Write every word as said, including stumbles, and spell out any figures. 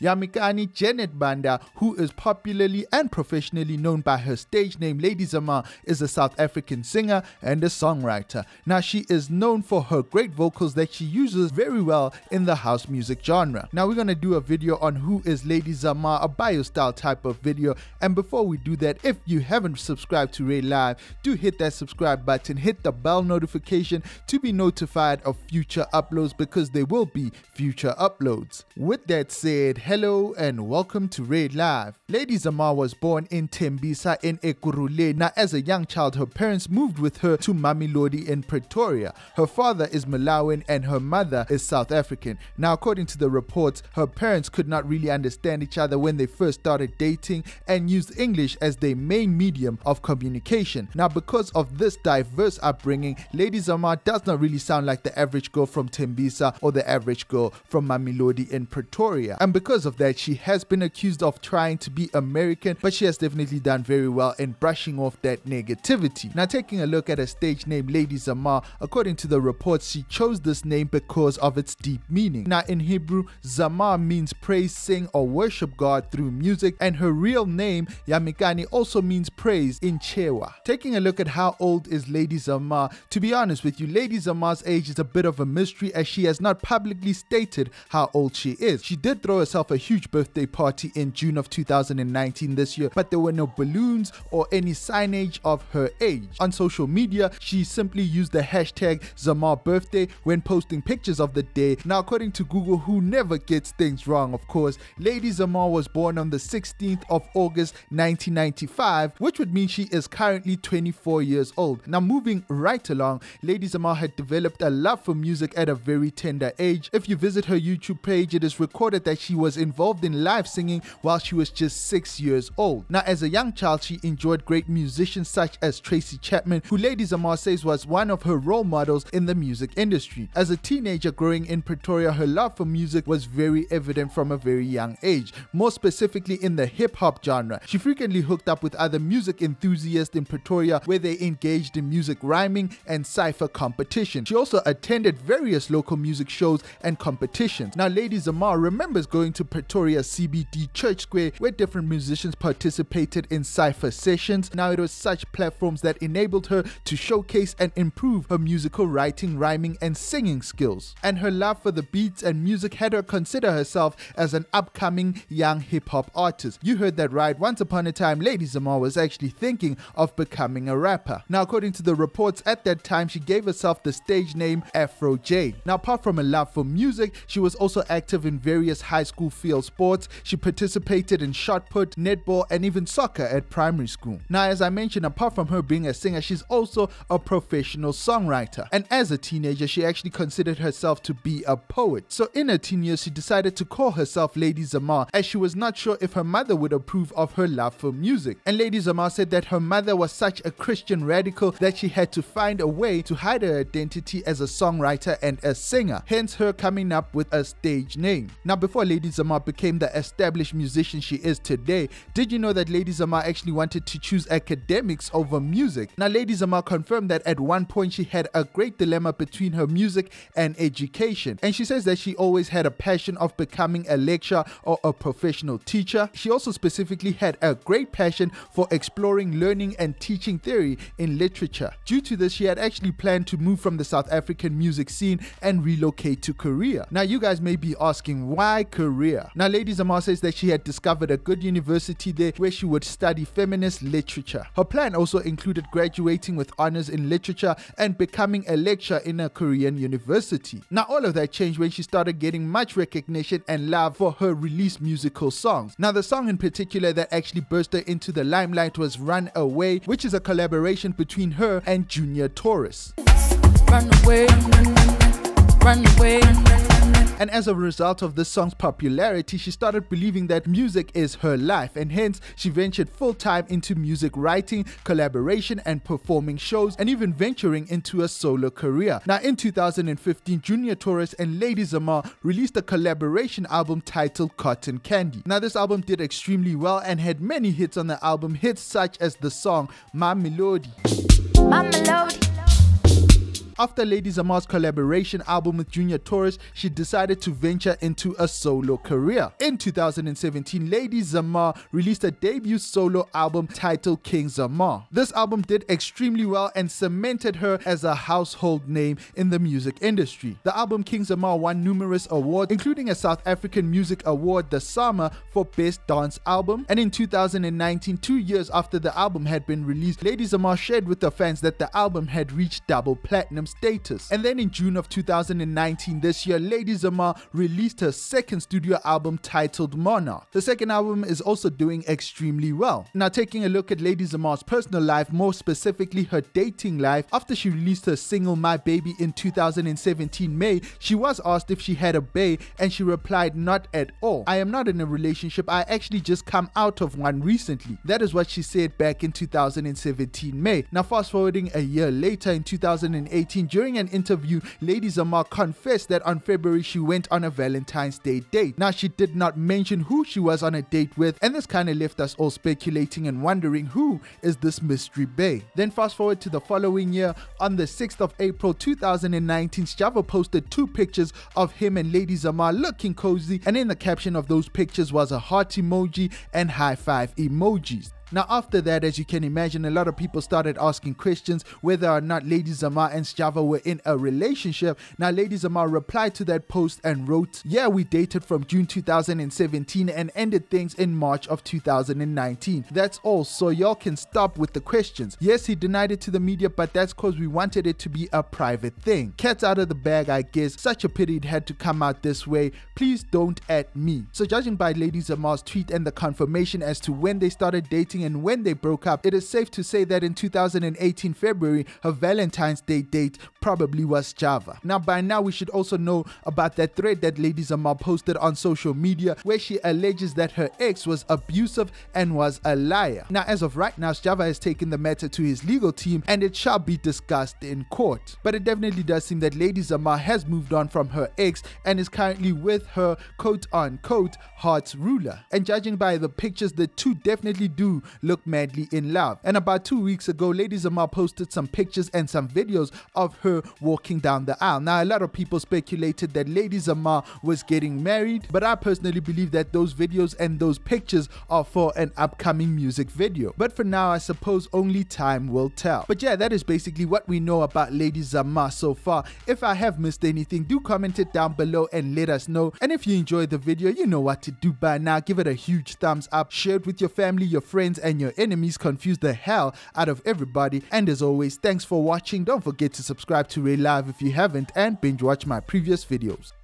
Yamikani Janet Banda, who is popularly and professionally known by her stage name Lady Zamar, is a South African singer and a songwriter. Now, she is known for her great vocals that she uses very well in the house music genre. Now, we're going to do a video on who is Lady Zamar, a bio-style type of video. And before we do that, if you haven't subscribed to Ray Live, do hit that subscribe button, hit the bell notification to be notified of future uploads, because there will be future uploads. With that said, hello and welcome to Ray Live. Lady Zamar was born in Tembisa in Ekurhuleni. Now, as a young child, her parents moved with her to Mamelodi in Pretoria. Her father is Malawian and her mother is South African. Now, according to the reports, her parents could not really understand each other when they first started dating and used English as their main medium of communication. Now, because of this diverse upbringing, Lady Zamar does not really sound like the average girl from Tembisa or the average girl from Mamelodi in Pretoria. And because Because of that, she has been accused of trying to be American, but she has definitely done very well in brushing off that negativity. Now, taking a look at her stage name Lady Zamar, according to the reports, she chose this name because of its deep meaning. Now, in Hebrew, Zamar means praise, sing, or worship God through music, and her real name Yamikani also means praise in Chewa. Taking a look at how old is Lady Zamar, to be honest with you, Lady Zamar's age is a bit of a mystery, as she has not publicly stated how old she is. She did throw herself a huge birthday party in June of two thousand nineteen this year, but there were no balloons or any signage of her age. On social media, she simply used the hashtag Zamar birthday when posting pictures of the day. Now, according to Google, who never gets things wrong, of course, Lady Zamar was born on the sixteenth of August nineteen ninety-five, which would mean she is currently twenty-four years old. Now, moving right along, Lady Zamar had developed a love for music at a very tender age. If you visit her YouTube page, it is recorded that she was was involved in live singing while she was just six years old. Now, as a young child, she enjoyed great musicians such as Tracy Chapman, who Lady Zamar says was one of her role models in the music industry. As a teenager growing in Pretoria, her love for music was very evident from a very young age, more specifically in the hip-hop genre. She frequently hooked up with other music enthusiasts in Pretoria, where they engaged in music rhyming and cypher competition. She also attended various local music shows and competitions. Now, Lady Zamar remembers going to Pretoria C B D Church Square, where different musicians participated in cypher sessions. Now, it was such platforms that enabled her to showcase and improve her musical writing, rhyming, and singing skills. And her love for the beats and music had her consider herself as an upcoming young hip-hop artist. You heard that right. Once upon a time, Lady Zamar was actually thinking of becoming a rapper. Now, according to the reports, at that time, she gave herself the stage name Afro J. Now, apart from a love for music, she was also active in various high school field sports. She participated in shot put, netball, and even soccer at primary school. Now, as I mentioned, apart from her being a singer, she's also a professional songwriter. And as a teenager, she actually considered herself to be a poet. So in her teen years, she decided to call herself Lady Zamar, as she was not sure if her mother would approve of her love for music. And Lady Zamar said that her mother was such a Christian radical that she had to find a way to hide her identity as a songwriter and a singer, hence her coming up with a stage name. Now, before Lady Zamar became the established musician she is today, did you know that Lady Zamar actually wanted to choose academics over music? Now, Lady Zamar confirmed that at one point she had a great dilemma between her music and education, and she says that she always had a passion of becoming a lecturer or a professional teacher. She also specifically had a great passion for exploring learning and teaching theory in literature. Due to this, she had actually planned to move from the South African music scene and relocate to Korea. Now, you guys may be asking, why Korea? Now, Lady Zamar says that she had discovered a good university there where she would study feminist literature. Her plan also included graduating with honors in literature and becoming a lecturer in a Korean university. Now, all of that changed when she started getting much recognition and love for her released musical songs. Now, the song in particular that actually burst her into the limelight was Run Away, which is a collaboration between her and Junior Taurus. Run away, run away, run away. And as a result of this song's popularity, she started believing that music is her life, and hence she ventured full-time into music writing, collaboration, and performing shows, and even venturing into a solo career. Now, in two thousand fifteen, Junior Torres and Lady Zamar released a collaboration album titled Cotton Candy. Now, this album did extremely well and had many hits on the album, hits such as the song Mamelodi. Mamelodi. After Lady Zamar's collaboration album with Junior Taurus, she decided to venture into a solo career. In two thousand seventeen, Lady Zamar released a debut solo album titled King Zamar. This album did extremely well and cemented her as a household name in the music industry. The album King Zamar won numerous awards, including a South African Music Award, the Sama, for Best Dance Album. And in two thousand nineteen, two years after the album had been released, Lady Zamar shared with the fans that the album had reached double platinum status. And then in June of two thousand nineteen, this year, Lady Zamar released her second studio album titled Monarch. The second album is also doing extremely well. Now, taking a look at Lady Zamar's personal life, more specifically her dating life, after she released her single My Baby in two thousand seventeen May, she was asked if she had a bae and she replied, "Not at all. I am not in a relationship. I actually just come out of one recently." That is what she said back in two thousand seventeen May. Now, fast forwarding a year later, in two thousand eighteen, during an interview, Lady Zamar confessed that on February she went on a Valentine's Day date. Now, she did not mention who she was on a date with, and this kind of left us all speculating and wondering, who is this mystery bae? Then fast forward to the following year, on the sixth of April two thousand nineteen, Sjava posted two pictures of him and Lady Zamar looking cozy, and in the caption of those pictures was a heart emoji and high five emojis. Now, after that, as you can imagine, a lot of people started asking questions whether or not Lady Zamar and Sjava were in a relationship. Now, Lady Zamar replied to that post and wrote, "Yeah, we dated from June two thousand seventeen and ended things in March of two thousand nineteen. That's all, so y'all can stop with the questions. Yes, he denied it to the media, but that's cause we wanted it to be a private thing. Cat's out of the bag, I guess. Such a pity it had to come out this way. Please don't at me." So judging by Lady Zamar's tweet and the confirmation as to when they started dating and when they broke up, it is safe to say that in two thousand eighteen February, her Valentine's Day date probably was Sjava. Now, by now we should also know about that thread that Lady Zamar posted on social media where she alleges that her ex was abusive and was a liar. Now, as of right now, Sjava has taken the matter to his legal team and it shall be discussed in court. But it definitely does seem that Lady Zamar has moved on from her ex and is currently with her quote-unquote heart's ruler. And judging by the pictures, the two definitely do look madly in love. And about two weeks ago, Lady Zamar posted some pictures and some videos of her walking down the aisle. Now, a lot of people speculated that Lady Zamar was getting married, but I personally believe that those videos and those pictures are for an upcoming music video. But for now, I suppose only time will tell. But yeah, that is basically what we know about Lady Zamar so far. If I have missed anything, do comment it down below and let us know. And if you enjoyed the video, you know what to do by now. Give it a huge thumbs up, share it with your family, your friends, and your enemies. Confuse the hell out of everybody. And as always, thanks for watching. Don't forget to subscribe to Ray Live if you haven't, and binge watch my previous videos.